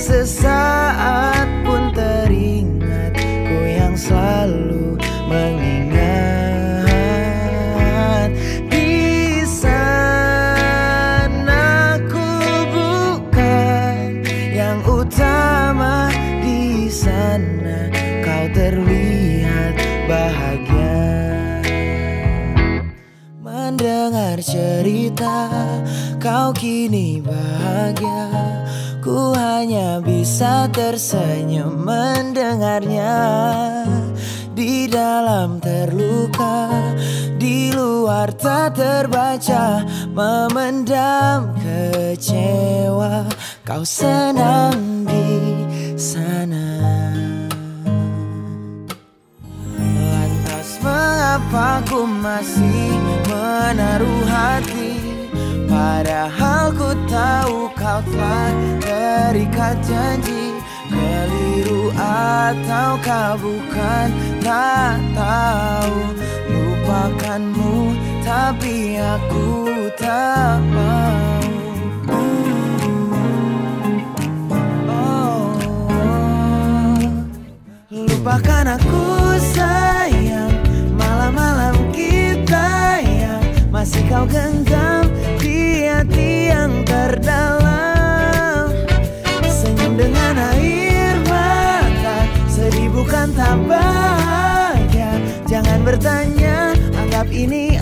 sesaat pun teringat ku yang selalu mengingat. Di sana ku bukan yang utama, di sana kau terlihat bahagia. Mendengar cerita kau kini bahagia, ku hanya bisa tersenyum mendengarnya. Di dalam terluka, di luar tak terbaca, memendam kecewa, kau senang di sana. Lantas mengapa ku masih menaruh hati, padahal ku tahu kau telah terikat janji? Keliru atau kau bukan tak tahu, lupakanmu tapi aku tak mau. Lupakan aku sayang, malam-malam kita yang masih kau genggam di hati yang terdalam. Senyum dengan air mata, sedih bukan tak bahagia. Jangan bertanya, anggap ini